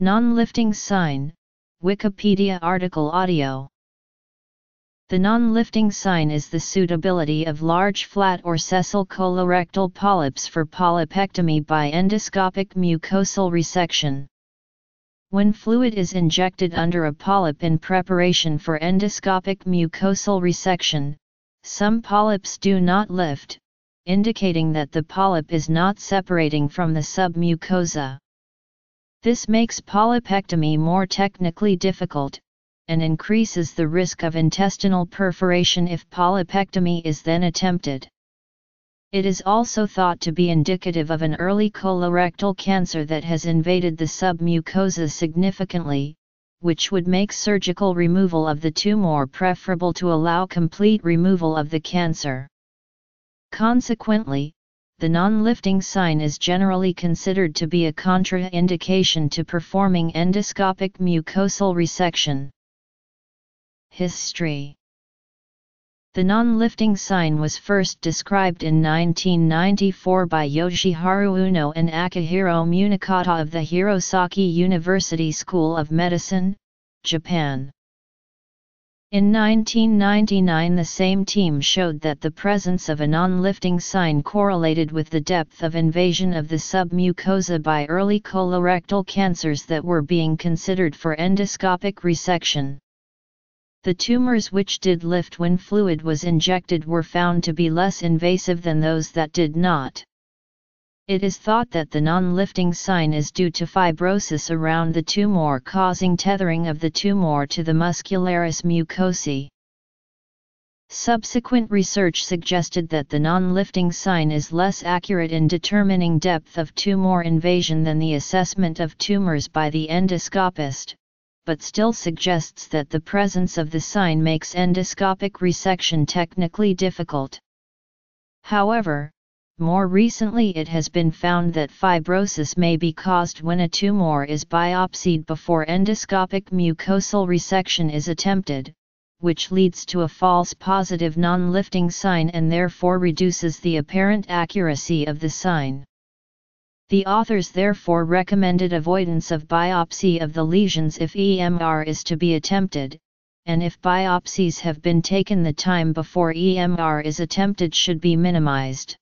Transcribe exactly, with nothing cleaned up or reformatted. Non-lifting sign, Wikipedia article audio. The non-lifting sign is the suitability of large flat or sessile colorectal polyps for polypectomy by endoscopic mucosal resection. When fluid is injected under a polyp in preparation for endoscopic mucosal resection, some polyps do not lift, indicating that the polyp is not separating from the submucosa. This makes polypectomy more technically difficult, and increases the risk of intestinal perforation if polypectomy is then attempted. It is also thought to be indicative of an early colorectal cancer that has invaded the submucosa significantly, which would make surgical removal of the tumor preferable to allow complete removal of the cancer. Consequently, the non-lifting sign is generally considered to be a contraindication to performing endoscopic mucosal resection. History. The non-lifting sign was first described in nineteen ninety-four by Yoshiharu Uno and Akihiro Munakata of the Hirosaki University School of Medicine, Japan. In nineteen ninety-nine, the same team showed that the presence of a non-lifting sign correlated with the depth of invasion of the submucosa by early colorectal cancers that were being considered for endoscopic resection. The tumors which did lift when fluid was injected were found to be less invasive than those that did not. It is thought that the non-lifting sign is due to fibrosis around the tumor, causing tethering of the tumor to the muscularis mucosae. Subsequent research suggested that the non-lifting sign is less accurate in determining depth of tumor invasion than the assessment of tumors by the endoscopist, but still suggests that the presence of the sign makes endoscopic resection technically difficult. However, more recently it has been found that fibrosis may be caused when a tumor is biopsied before endoscopic mucosal resection is attempted, which leads to a false positive non-lifting sign and therefore reduces the apparent accuracy of the sign. The authors therefore recommended avoidance of biopsy of the lesions if E M R is to be attempted, and if biopsies have been taken, the time before E M R is attempted should be minimized.